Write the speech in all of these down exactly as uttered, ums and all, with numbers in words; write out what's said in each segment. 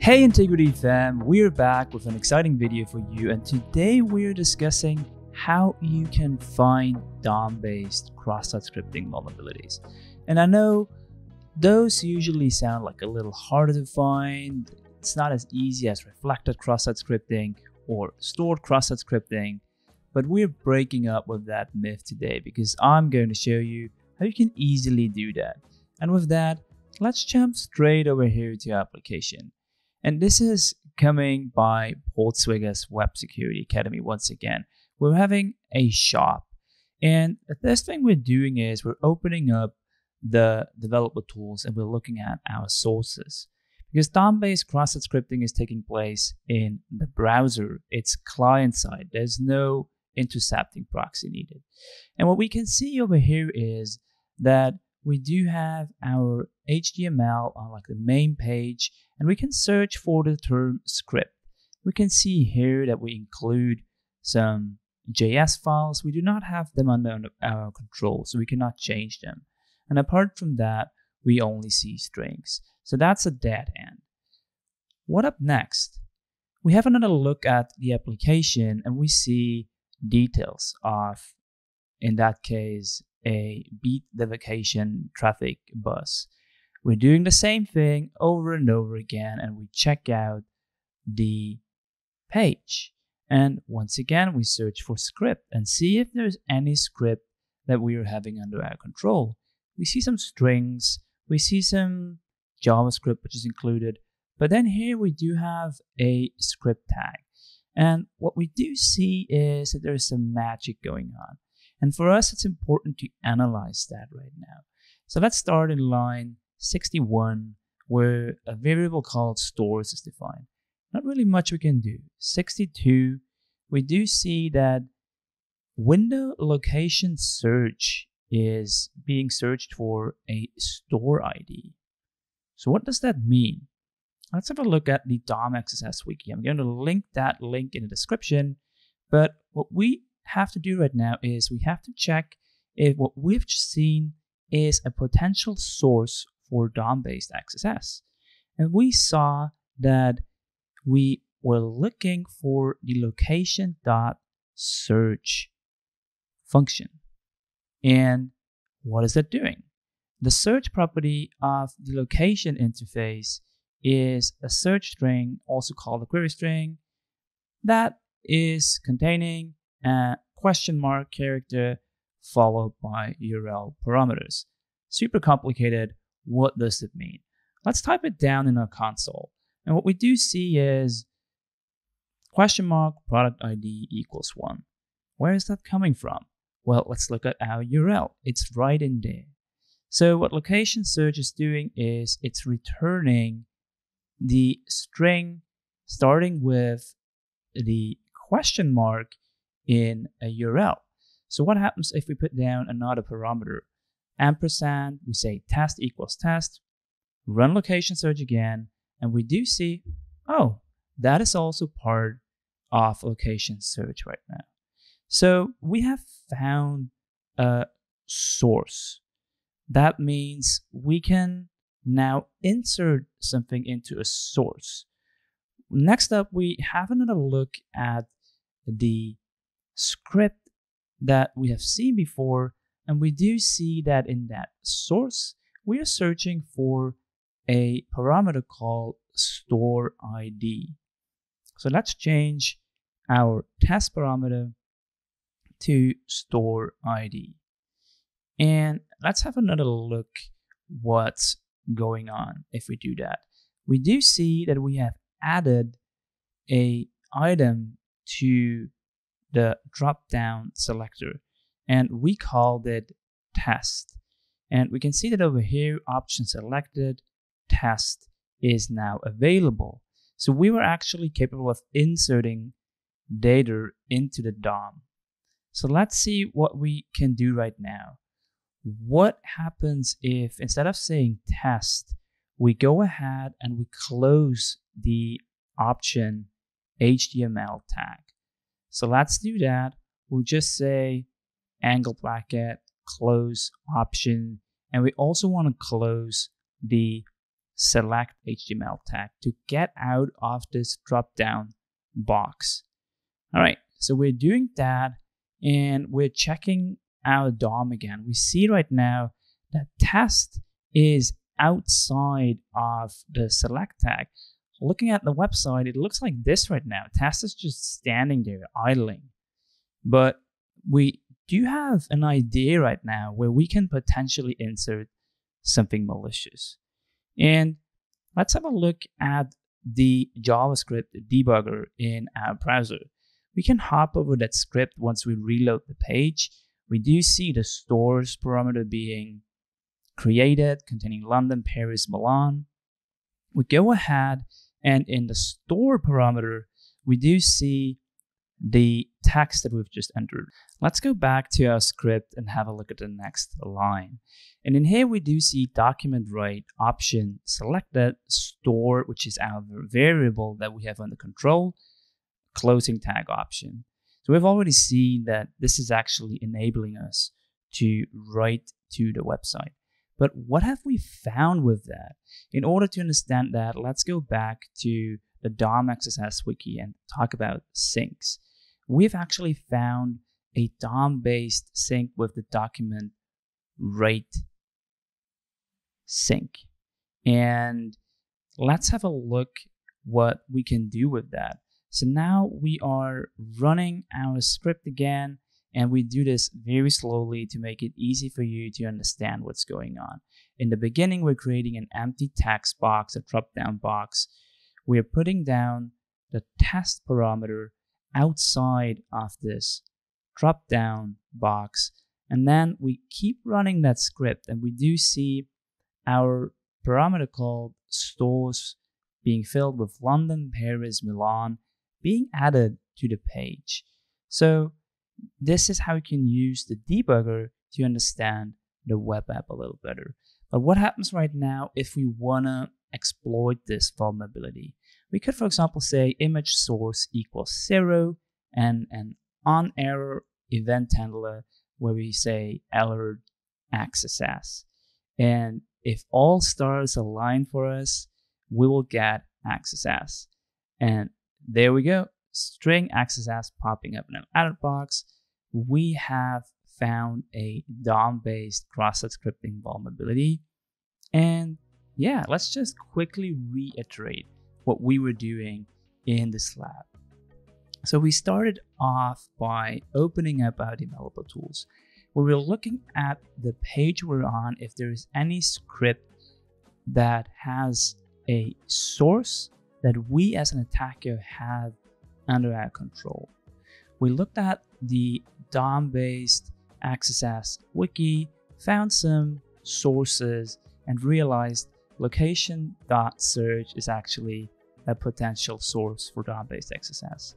Hey Integrity fam, we're back with an exciting video for you, and today we're discussing how you can find D O M-based cross-site scripting vulnerabilities. And I know those usually sound like a little harder to find. It's not as easy as reflected cross-site scripting or stored cross-site scripting, but we're breaking up with that myth today because I'm going to show you how you can easily do that. And with that, let's jump straight over here to your application. And this is coming by Portswigger's Web Security Academy once again. We're having a shop. And the first thing we're doing is we're opening up the developer tools and we're looking at our sources. Because D O M-based cross-site scripting is taking place in the browser. It's client-side. There's no intercepting proxy needed. And what we can see over here is that we do have our H T M L on like the main page, and we can search for the term script. We can see here that we include some J S files. We do not have them under our control, so we cannot change them. And apart from that, we only see strings. So that's a dead end. What up next? We have another look at the application and we see details of, in that case, a beat the vacation traffic bus. We're doing the same thing over and over again, and we check out the page. And once again, we search for script and see if there's any script that we are having under our control. We see some strings, we see some JavaScript, which is included, but then here we do have a script tag. And what we do see is that there's some magic going on. And for us, it's important to analyze that right now. So let's start in line sixty-one, where a variable called stores is defined. Not really much we can do. sixty-two, we do see that window location search is being searched for a store I D. So what does that mean? Let's have a look at the D O M X S S wiki. I'm going to link that link in the description, but what we have to do right now is we have to check if what we've just seen is a potential source for D O M-based X S S. And we saw that we were looking for the location.search function. And what is that doing? The search property of the location interface is a search string, also called a query string, that is containing Uh, question mark character followed by U R L parameters. Super complicated. What does it mean? Let's type it down in our console. And what we do see is question mark product I D equals one. Where is that coming from? Well, let's look at our U R L. It's right in there. So what location search is doing is it's returning the string starting with the question mark in a U R L. So what happens if we put down another parameter? Ampersand, we say test equals test, run location search again, and we do see, oh, that is also part of location search right now. So we have found a source. That means we can now insert something into a source. Next up, we have another look at the script that we have seen before, and we do see that in that source we are searching for a parameter called store I D. So let's change our test parameter to store I D, and let's have another look what's going on. If we do that, we do see that we have added a item to the drop-down selector, and we called it test. And we can see that over here, option selected, test is now available. So we were actually capable of inserting data into the D O M. So let's see what we can do right now. What happens if instead of saying test, we go ahead and we close the option H T M L tag? So let's do that. We'll just say angle bracket, close option, and we also want to close the select H T M L tag to get out of this drop-down box. All right, so we're doing that and we're checking our D O M again. We see right now that test is outside of the select tag. Looking at the website, it looks like this right now. Test is just standing there idling, but we do have an idea right now where we can potentially insert something malicious. And let's have a look at the JavaScript debugger in our browser. We can hop over that script once we reload the page. We do see the stores parameter being created, containing London, Paris, Milan. We go ahead and in the store parameter, we do see the text that we've just entered. Let's go back to our script and have a look at the next line. And in here, we do see document write option selected, store, which is our variable that we have under control, closing tag option. So we've already seen that this is actually enabling us to write to the website. But what have we found with that? In order to understand that, let's go back to the D O M X S S wiki and talk about syncs. We've actually found a D O M-based sync with the document write sync. And let's have a look what we can do with that. So now we are running our script again, and we do this very slowly to make it easy for you to understand what's going on. In the beginning, we're creating an empty text box, a drop-down box. We're putting down the test parameter outside of this drop-down box. And then we keep running that script, and we do see our parameter called stores being filled with London, Paris, Milan being added to the page. So this is how you can use the debugger to understand the web app a little better. But what happens right now if we want to exploit this vulnerability? We could, for example, say image source equals zero and an on error event handler where we say alert X S S. And if all stars align for us, we will get X S S. And there we go. String X S S popping up in an edit box. We have found a D O M-based cross-site scripting vulnerability. And yeah, let's just quickly reiterate what we were doing in this lab. So we started off by opening up our developer tools, where we're looking at the page we're on. If there is any script that has a source that we as an attacker have under our control. We looked at the D O M-based X S S wiki, found some sources, and realized location.search is actually a potential source for D O M-based X S S.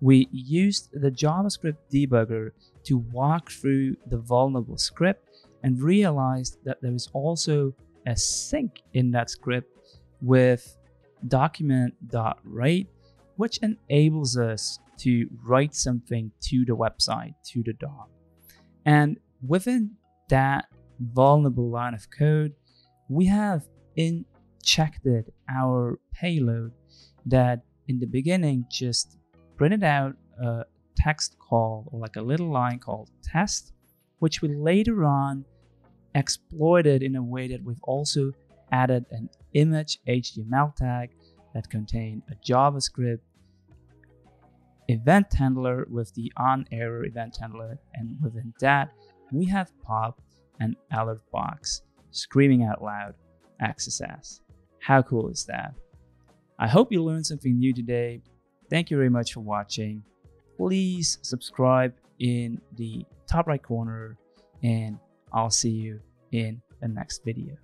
We used the JavaScript debugger to walk through the vulnerable script and realized that there is also a sync in that script with document.write, which enables us to write something to the website, to the D O M. And within that vulnerable line of code, we have injected our payload that in the beginning just printed out a text call, or like a little line called test, which we later on exploited in a way that we've also added an image H T M L tag that contained a JavaScript event handler with the on error event handler, and within that we have popped an alert box screaming out loud X S S. How cool is that? I hope you learned something new today. Thank you very much for watching. Please subscribe in the top right corner, and I'll see you in the next video.